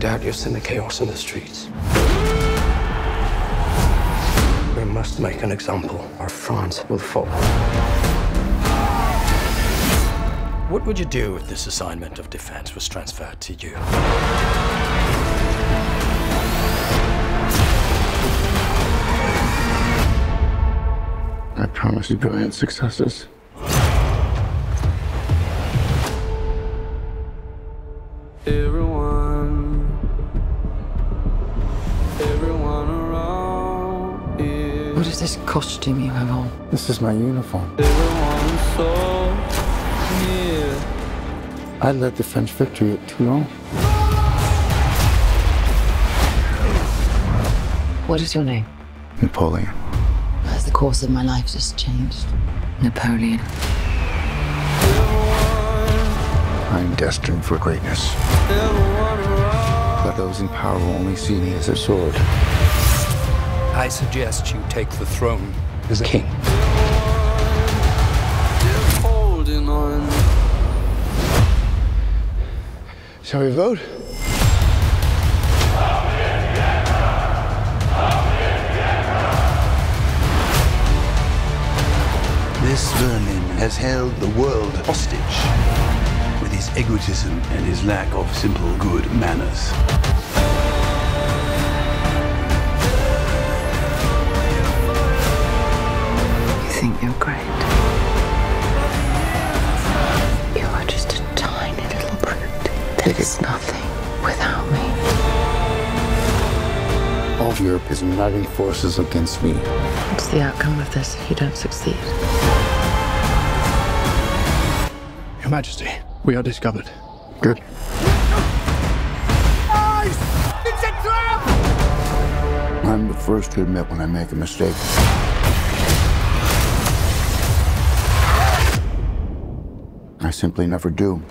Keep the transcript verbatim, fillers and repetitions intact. doubt you'll send the chaos in the streets. We must make an example, or France will fall. What would you do if this assignment of defense was transferred to you? I promise you brilliant successes. Everyone, everyone around is. What is this costume you have on? This is my uniform. Everyone so near. I led the French victory at Toulon. What is your name? Napoleon. As the course of my life just changed. Napoleon. I'm destined for greatness. But those in power will only see me as a sword. I suggest you take the throne as a king. Holding on. Shall we vote? This vermin has held the world hostage. His egotism and his lack of simple good manners. You think you're great? You are just a tiny little brute that is nothing without me. All of Europe is uniting forces against me. What's the outcome of this if you don't succeed? Your Majesty. We are discovered. Good. Guys! It's a trap! I'm the first to admit when I make a mistake. I simply never do.